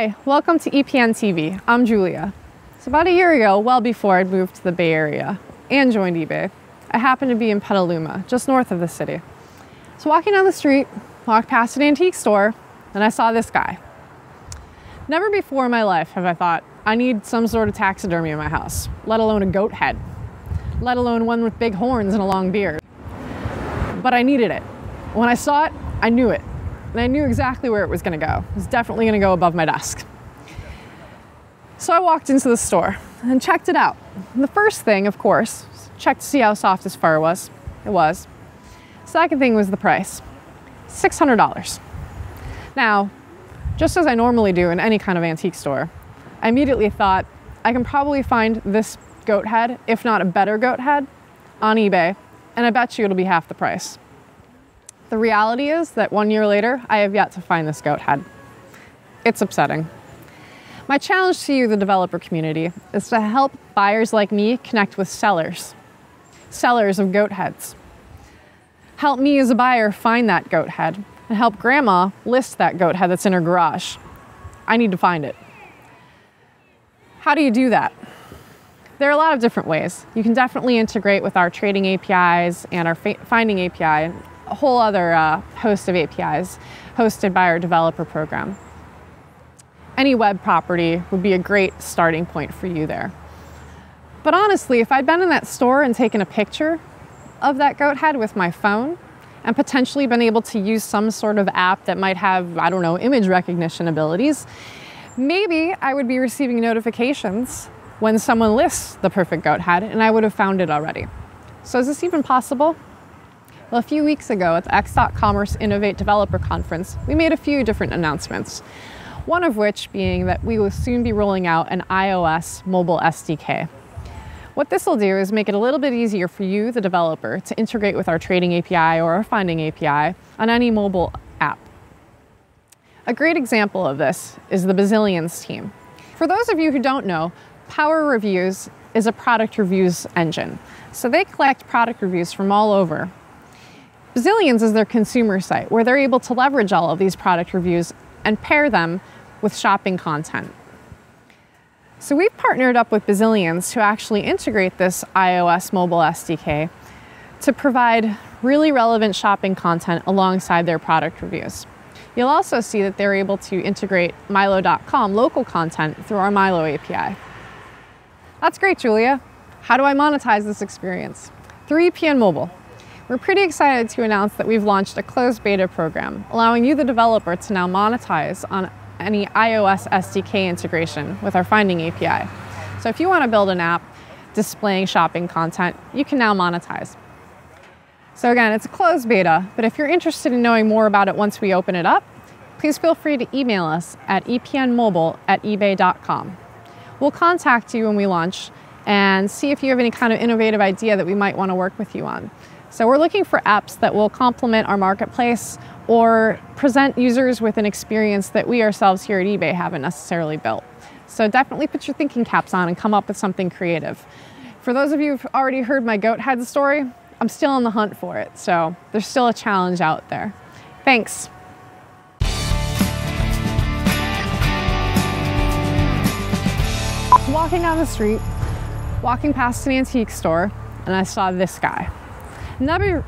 Hi, welcome to ePN TV. I'm Julia. It's about a year ago, well before I'd moved to the Bay Area and joined eBay, I happened to be in Petaluma, just north of the city. So walking down the street, walked past an antique store, and I saw this guy. Never before in my life have I thought, I need some sort of taxidermy in my house, let alone a goat head, let alone one with big horns and a long beard. But I needed it. When I saw it, I knew it. And I knew exactly where it was going to go. It was definitely going to go above my desk. So I walked into the store and checked it out. And the first thing, of course, was checked to see how soft his fur was. It was. Second thing was the price, $600. Now, just as I normally do in any kind of antique store, I immediately thought, I can probably find this goat head, if not a better goat head, on eBay, and I bet you it'll be half the price. The reality is that 1 year later, I have yet to find this goat head. It's upsetting. My challenge to you, the developer community, is to help buyers like me connect with sellers, sellers of goat heads. Help me as a buyer find that goat head and help grandma list that goat head that's in her garage. I need to find it. How do you do that? There are a lot of different ways. You can definitely integrate with our trading APIs and our finding API. A whole other host of APIs hosted by our developer program. Any web property would be a great starting point for you there. But honestly, if I'd been in that store and taken a picture of that goat head with my phone and potentially been able to use some sort of app that might have, I don't know, image recognition abilities, maybe I would be receiving notifications when someone lists the perfect goat head and I would have found it already. So is this even possible? Well, a few weeks ago at the X.Commerce Innovate Developer Conference, we made a few different announcements, one of which being that we will soon be rolling out an iOS mobile SDK. What this will do is make it a little bit easier for you, the developer, to integrate with our trading API or our finding API on any mobile app. A great example of this is the Bzzillions team. For those of you who don't know, Power Reviews is a product reviews engine. So they collect product reviews from all over. Bzzillions is their consumer site where they're able to leverage all of these product reviews and pair them with shopping content. So we've partnered up with Bzzillions to actually integrate this iOS mobile SDK to provide really relevant shopping content alongside their product reviews. You'll also see that they're able to integrate Milo.com local content through our Milo API. That's great, Julia. How do I monetize this experience? Through ePN Mobile. We're pretty excited to announce that we've launched a closed beta program, allowing you, the developer, to now monetize on any iOS SDK integration with our Finding API. So if you want to build an app displaying shopping content, you can now monetize. So again, it's a closed beta, but if you're interested in knowing more about it once we open it up, please feel free to email us at epnmobile@ebay.com. We'll contact you when we launch and see if you have any kind of innovative idea that we might want to work with you on. So we're looking for apps that will complement our marketplace or present users with an experience that we ourselves here at eBay haven't necessarily built. So definitely put your thinking caps on and come up with something creative. For those of you who've already heard my goat head story, I'm still on the hunt for it. So there's still a challenge out there. Thanks. Walking down the street, walking past an antique store, and I saw this guy. And we're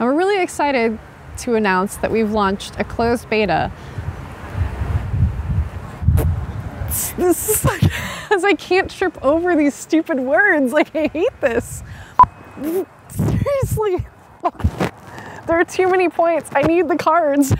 really excited to announce that we've launched a closed beta. This is like, as I can't trip over these stupid words. Like, I hate this. Seriously. There are too many points. I need the cards.